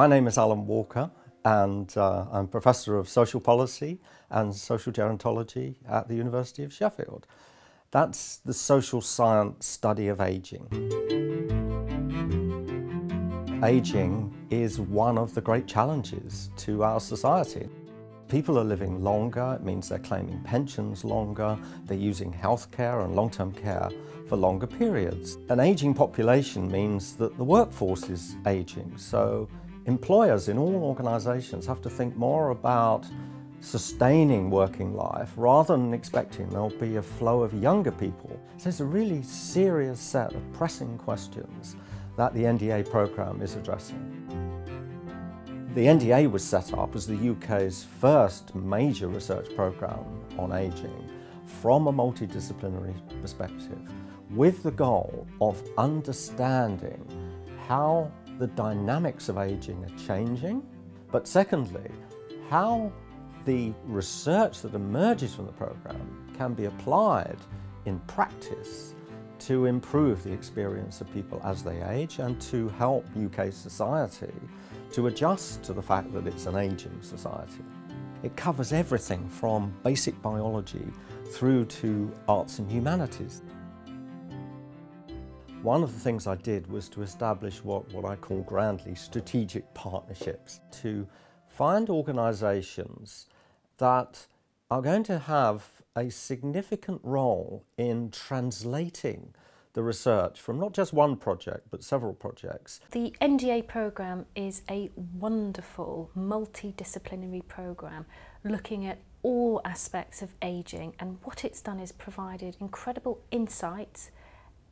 My name is Alan Walker, and I'm Professor of Social Policy and Social Gerontology at the University of Sheffield. That's the social science study of ageing. Ageing is one of the great challenges to our society. People are living longer, it means they're claiming pensions longer, they're using healthcare and long-term care for longer periods. An ageing population means that the workforce is ageing, so employers in all organisations have to think more about sustaining working life rather than expecting there'll be a flow of younger people. So it's a really serious set of pressing questions that the NDA programme is addressing. The NDA was set up as the UK's first major research programme on ageing from a multidisciplinary perspective, with the goal of understanding how the dynamics of ageing are changing, but secondly, how the research that emerges from the programme can be applied in practice to improve the experience of people as they age and to help UK society to adjust to the fact that it's an ageing society. It covers everything from basic biology through to arts and humanities. One of the things I did was to establish what I call grandly strategic partnerships, to find organisations that are going to have a significant role in translating the research from not just one project but several projects. The NDA programme is a wonderful multidisciplinary programme looking at all aspects of ageing, and what it's done is provided incredible insights,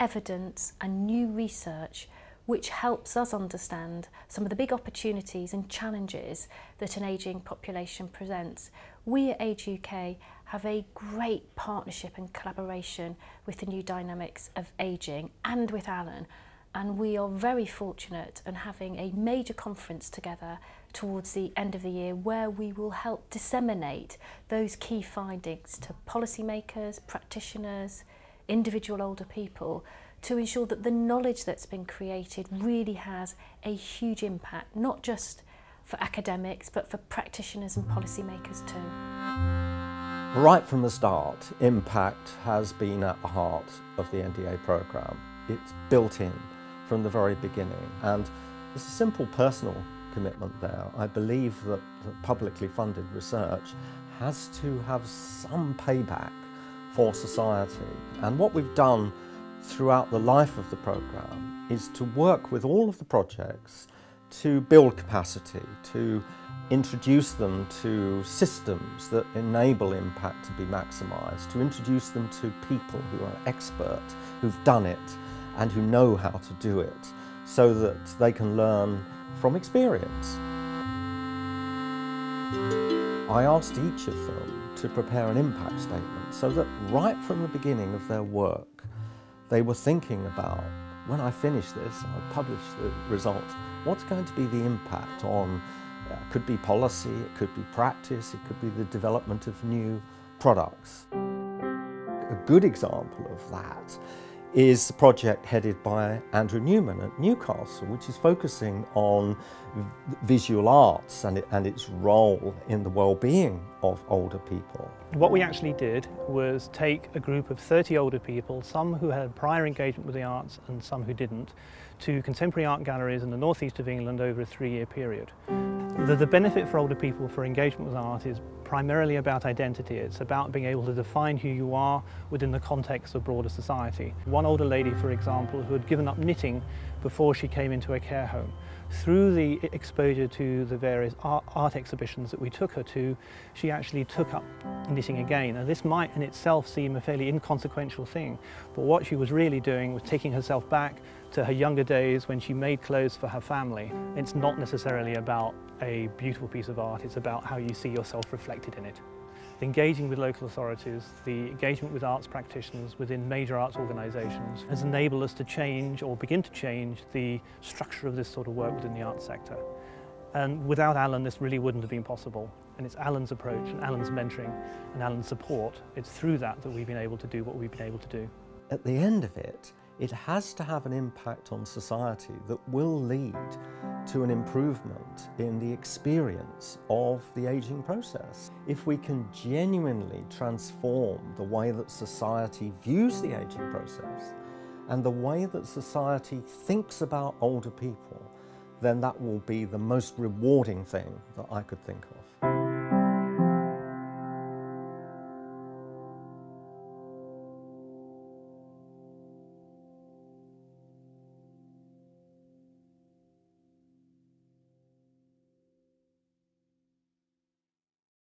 evidence and new research which helps us understand some of the big opportunities and challenges that an ageing population presents. We at Age UK have a great partnership and collaboration with the New Dynamics of Ageing and with Alan, and we are very fortunate in having a major conference together towards the end of the year where we will help disseminate those key findings to policymakers, practitioners, individual older people, to ensure that the knowledge that's been created really has a huge impact, not just for academics, but for practitioners and policymakers too. Right from the start, impact has been at the heart of the NDA programme. It's built in from the very beginning, and it's a simple personal commitment there. I believe that publicly funded research has to have some payback for society, and what we've done throughout the life of the programme is to work with all of the projects to build capacity, to introduce them to systems that enable impact to be maximised, to introduce them to people who are expert, who've done it and who know how to do it, so that they can learn from experience. I asked each of them to prepare an impact statement so that right from the beginning of their work they were thinking about, when I finish this, I publish the results, what's going to be the impact on, could be policy, it could be practice, it could be the development of new products. A good example of that is the project headed by Andrew Newman at Newcastle, which is focusing on visual arts and its role in the well-being of older people. What we actually did was take a group of 30 older people, some who had prior engagement with the arts and some who didn't, to contemporary art galleries in the northeast of England over a 3-year period. The benefit for older people for engagement with art is primarily about identity. It's about being able to define who you are within the context of broader society. One older lady, for example, who had given up knitting before she came into a care home, through the exposure to the various art exhibitions that we took her to, she actually took up knitting again. And this might in itself seem a fairly inconsequential thing, but what she was really doing was taking herself back to her younger days when she made clothes for her family. It's not necessarily about a beautiful piece of art, it's about how you see yourself reflected in it. Engaging with local authorities, the engagement with arts practitioners within major arts organisations has enabled us to change, or begin to change, the structure of this sort of work within the arts sector. And without Alan, this really wouldn't have been possible. And it's Alan's approach, and Alan's mentoring, and Alan's support. It's through that that we've been able to do what we've been able to do. At the end of it, it has to have an impact on society that will lead to an improvement in the experience of the aging process. If we can genuinely transform the way that society views the aging process and the way that society thinks about older people, then that will be the most rewarding thing that I could think of.